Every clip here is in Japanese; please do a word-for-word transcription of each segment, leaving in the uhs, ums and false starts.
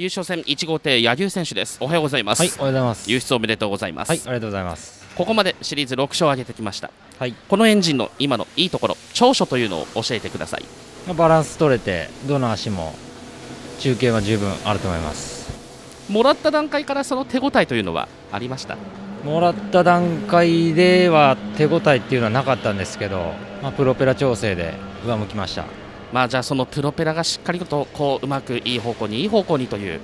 優勝戦いち号艇柳生選手です。おはようございます。はい、おはようございます。優勝おめでとうございます。はい、ありがとうございます。ここまでシリーズろく勝を挙げてきました。はい、このエンジンの今のいいところ、長所というのを教えてください。バランス取れて、どの足も中継は十分あると思います。もらった段階からその手応えというのはありました？もらった段階では手応えっていうのはなかったんですけど、まあ、プロペラ調整で上向きました。まあ、じゃあそのプロペラがしっかりとこううまくいい方向にいい方向にという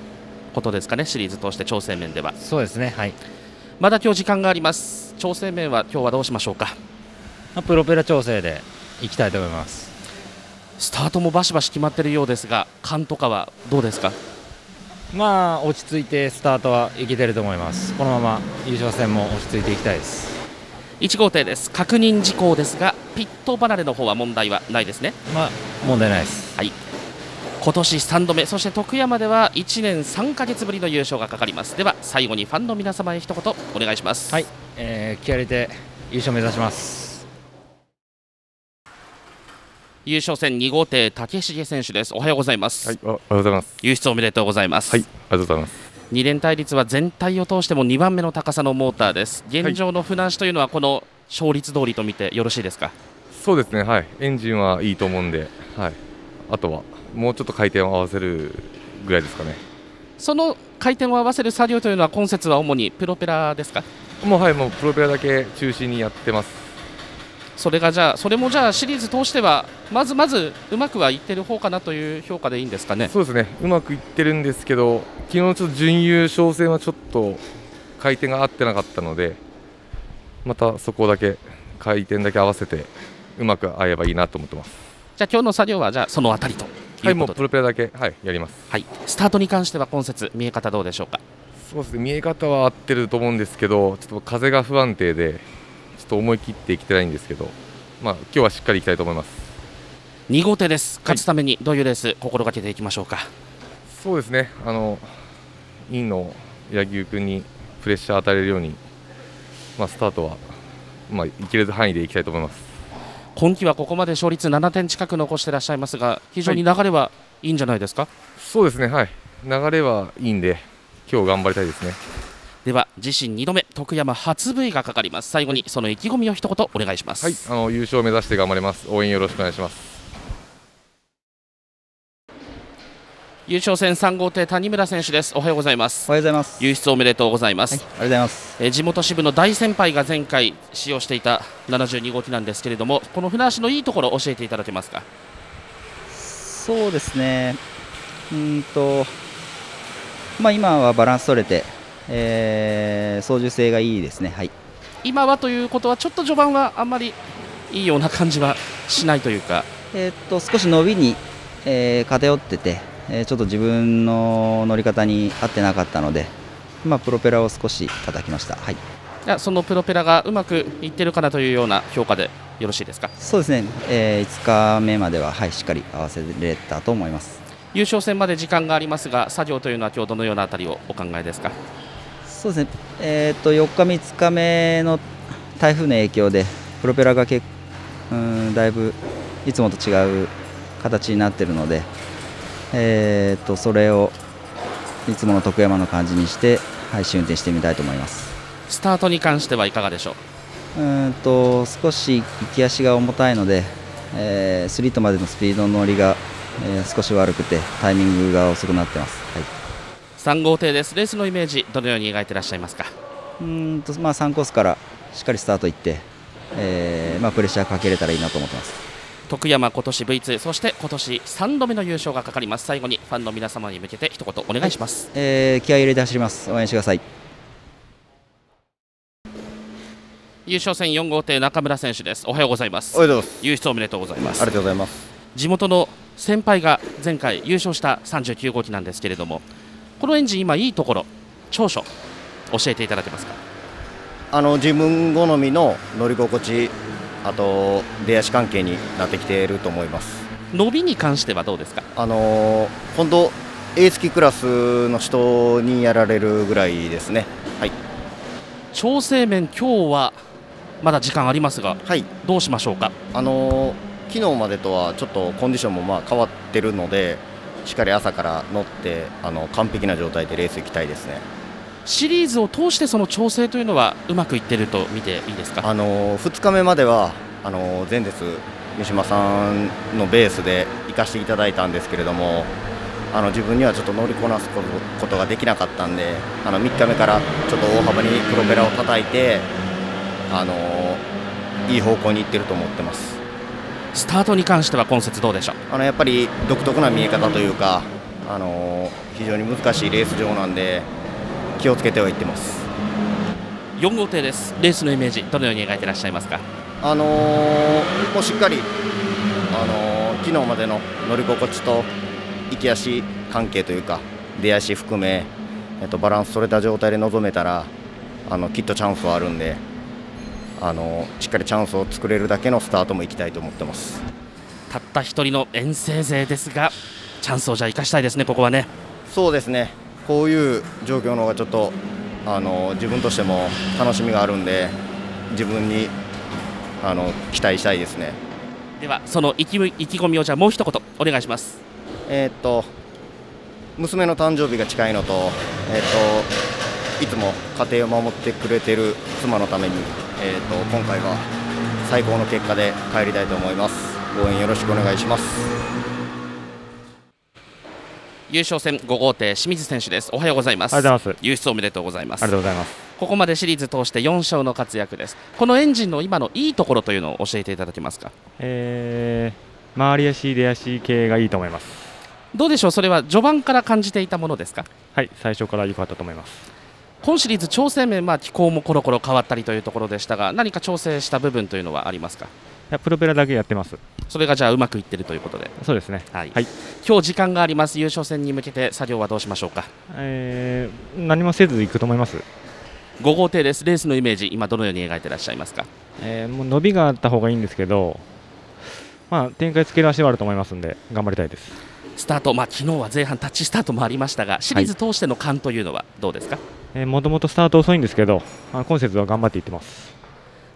ことですかね。シリーズ通して調整面では。そうですね、はい。まだ今日時間があります。調整面は今日はどうしましょうか？プロペラ調整でいきたいと思います。スタートもバシバシ決まっているようですが、感とかはどうですか？まあ、落ち着いてスタートはいけてると思います。このまま優勝戦も落ち着いていきたいです。いち号艇です。確認事項ですが、ピット離れの方は問題はないですね。まあ、問題ないです。はい、今年さんどめ、そして徳山ではいちねんさんかげつぶりの優勝がかかります。では最後にファンの皆様へ一言お願いします。はい、えー、気合い入れて優勝目指します。優勝戦に号艇武重選手です。おはようございます。はい、おはようございます。優勝おめでとうございます。はい、ありがとうございます。に連対率は全体を通してもにばんめの高さのモーターです。現状の船足というのはこの勝率通りと見てよろしいですか？そうですね、はい。エンジンはいいと思うんで、はい、あとはもうちょっと回転を合わせるぐらいですかね。その回転を合わせる作業というのは今節は主にプロペラですか？もう、はい、もうプロペラだけ中心にやってます。それがじゃあ、それもじゃあシリーズ通してはまずまずうまくはいってる方かなという評価でいいんですかね？そうですね、うまくいってるんですけど、昨日ちょっと準優勝戦はちょっと回転が合ってなかったので、またそこだけ回転だけ合わせてうまく合えばいいなと思ってます。じゃあ今日の作業はじゃあそのあたりということで。はい、もうプロペラだけ、はい、やります。はい、スタートに関しては今節見え方どうでしょうか？そうですね、見え方は合ってると思うんですけど、ちょっと風が不安定で。ちょっと思い切ってきてないんですけど、まあ今日はしっかりいきたいと思います。に号艇です。勝つためにどういうレース心がけていきましょうか？そうですね。あのインの柳生君にプレッシャーを与えるように、まあスタートはまあいける範囲でいきたいと思います。今季はここまで勝率ななてん近く残していらっしゃいますが、非常に流れはいいんじゃないですか？はい、そうですね。はい。流れはいいんで、今日頑張りたいですね。では自身にどめ、徳山初 ブイ がかかります。最後にその意気込みを一言お願いします。はい、あの優勝を目指して頑張ります。応援よろしくお願いします。優勝戦さん号艇谷村選手です。おはようございます。おはようございます。優勝おめでとうございます。はい、ありがとうございます。え地元支部の大先輩が前回使用していたななじゅうにごうきなんですけれども、この船足のいいところを教えていただけますか？そうですね、うんと、まあ、今はバランス取れてえー、操縦性がいいですね。はい、今はということはちょっと序盤はあんまりいいような感じはしないというか、えっと少し伸びに、えー、偏ってて、えー、ちょっと自分の乗り方に合ってなかったので、まあ、プロペラを少し叩きました。はい、じゃあそのプロペラがうまくいってるかなというような評価でよろしいですか？そうですね、えー、いつかめまでは、はい、しっかり合わせれたと思います。優勝戦まで時間がありますが、作業というのは今日どのようなあたりをお考えですか？そうですね、えー、とよっかめ、いつかめの台風の影響でプロペラがけうんだいぶいつもと違う形になっているので、えー、とそれをいつもの徳山の感じにして、はい、試運転してみたいと思います。スタートに関してはいかがでしょう？うんと少し行き足が重たいので、えー、スリートまでのスピードの乗りが、えー、少し悪くてタイミングが遅くなっています。はい、さん号艇です。レースのイメージどのように描いていらっしゃいますか？うんと、まあ、さんコースからしっかりスタートいって、えーまあ、プレッシャーかけれたらいいなと思ってます。徳山今年 ブイツー、 そして今年さんどめの優勝がかかります。最後にファンの皆様に向けて一言お願いします。はい、えー、気合い入れて走ります。応援してください。優勝戦よん号艇中村選手です。おはようございます。おはようございます。優勝おめでとうございます。ありがとうございます。地元の先輩が前回優勝したさんじゅうきゅうごうきなんですけれども、このエンジン今いいところ、長所教えていただけますか？あの自分好みの乗り心地、あと出足関係になってきていると思います。伸びに関してはどうですか？あの本当 A 付きクラスの人にやられるぐらいですね。はい、調整面今日はまだ時間ありますが、はい、どうしましょうか？あの昨日までとはちょっとコンディションもまあ変わってるので、しっかり朝から乗ってあの完璧な状態でレース行きたいですね。シリーズを通してその調整というのはうまくいっていると見ていいですか？あのふつかめまではあの前日三島さんのベースで行かせていただいたんですけれども、あの自分にはちょっと乗りこなすことができなかったんで、あのみっかめからちょっと大幅にプロペラを叩いてあのいい方向に行ってると思ってます。スタートに関しては今節どうでしょう？あのやっぱり独特な見え方というか、あの非常に難しいレース場なんで気をつけてはいってます。よん号艇です。レースのイメージどのように描いていらっしゃいますか？あのー、もうしっかり、あのー、昨日までの乗り心地と行き足関係というか出足含め、えっと、バランス取れた状態で臨めたらあのきっとチャンスはあるんで、あのー、しっかりチャンスを作れるだけのスタートも行きたいと思ってます。たった一人の遠征勢ですがチャンスをじゃあ生かしたいですね。ここはね、そうですね、こういう状況の方がちょっと、あのー、自分としても楽しみがあるんで自分にあの期待したいですね。ではその意気込みをじゃあもう一言お願いします。えっと娘の誕生日が近いのと、えっといつも家庭を守ってくれてる妻のために、えっと今回は最高の結果で帰りたいと思います。応援よろしくお願いします。優勝戦ご号艇清水選手です。おはようございます。おはようございます。優勝おめでとうございます。ありがとうございます。ここまでシリーズ通してよん勝の活躍です。このエンジンの今のいいところというのを教えていただけますか？えー、回り足、出足系がいいと思います。どうでしょう、それは序盤から感じていたものですか？はい、最初から良かったと思います。今シリーズ調整面、まあ、気候もコロコロ変わったりというところでしたが、何か調整した部分というのはありますか？いや、プロペラだけやってます。それがじゃあうまくいってるということで。そうですね。はい。はい、今日時間があります。優勝戦に向けて作業はどうしましょうか？えー、何もせず行くと思います。ご号艇です。レースのイメージ今どのように描いていらっしゃいますか？えー、もう伸びがあった方がいいんですけど、まあ、展開つける足はあると思いますので頑張りたいです。スタート、まあ、昨日は前半タッチスタートもありましたがシリーズ通しての勘というのはどうですか？もともとスタート遅いんですけど、まあ、今節は頑張っていってます。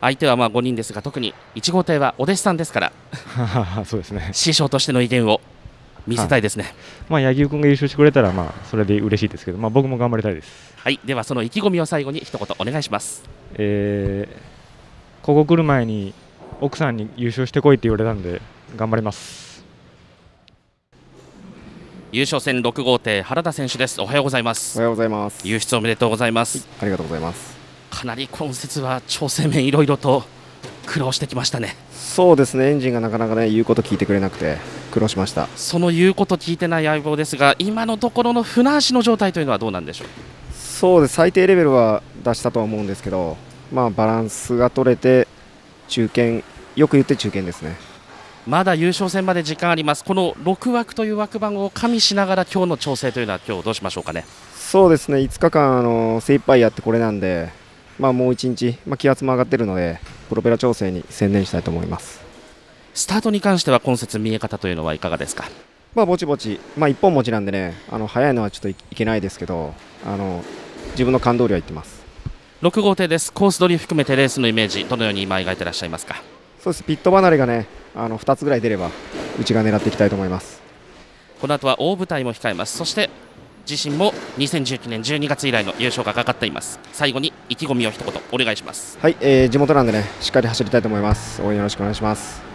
相手はまあごにんですが、特にいち号艇はお弟子さんですからそうですね、師匠としての威厳を見せたいですね。はい、まあ、柳生君が優勝してくれたら、まあ、それで嬉しいですけど、まあ、僕も頑張りたいです。はい、ではその意気込みを最後に一言お願いします。えー、ここ来る前に奥さんに優勝してこいって言われたので頑張ります。優勝戦ろく号艇原田選手です。おはようございます。おはようございます。優勝おめでとうございます。はい、ありがとうございます。かなり今節は調整面いろいろと苦労してきましたね。そうですね、エンジンがなかなかね言うこと聞いてくれなくて苦労しました。その言うこと聞いてない相棒ですが、今のところの船足の状態というのはどうなんでしょう？そうです、最低レベルは出したとは思うんですけど、まあ、バランスが取れて中堅、よく言って中堅ですね。まだ優勝戦まで時間あります。このろく枠という枠番を加味しながら今日の調整というのは今日どうしましょうかね？そうですね、いつかかんあの精一杯やってこれなんで、まあ、もういちにち、まあ、気圧も上がっているのでプロペラ調整に専念したいと思います。スタートに関しては今節見え方というのはいかがですか？まあぼちぼち、まあ、一本持ちなんでね、あの早いのはちょっといけないですけど、あの自分の感動量はいってます。ろく号艇です。コース取り含めてレースのイメージどのように今描いていらっしゃいますか？そうです、ピット離れがねあのふたつぐらい出ればうちが狙っていきたいと思います。この後は大舞台も控えます。そして自身もにせんじゅうきゅうねんじゅうにがつ以来の優勝がかかっています。最後に意気込みを一言お願いします。はい、えー、地元なんでねしっかり走りたいと思います。応援よろしくお願いします。